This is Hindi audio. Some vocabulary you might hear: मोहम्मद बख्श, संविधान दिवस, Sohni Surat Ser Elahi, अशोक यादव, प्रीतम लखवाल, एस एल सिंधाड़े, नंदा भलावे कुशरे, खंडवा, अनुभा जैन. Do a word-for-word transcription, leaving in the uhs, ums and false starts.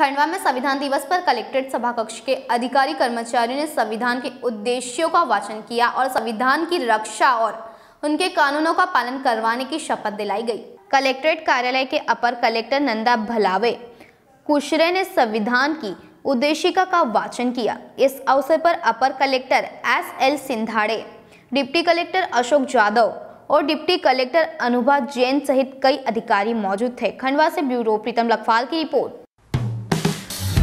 खंडवा में संविधान दिवस पर कलेक्ट्रेट सभाकक्ष के अधिकारी कर्मचारियों ने संविधान के उद्देश्यों का वाचन किया और संविधान की रक्षा और उनके कानूनों का पालन करवाने की शपथ दिलाई गई। कलेक्ट्रेट कार्यालय के अपर कलेक्टर नंदा भलावे कुशरे ने संविधान की उद्देशिका का वाचन किया। इस अवसर पर अपर collector एस एल सिंधाड़े, deputy collector अशोक यादव और डिप्टी कलेक्टर अनुभा जैन सहित कई अधिकारी मौजूद थे। खंडवा से ब्यूरो प्रीतम लखवाल की रिपोर्ट।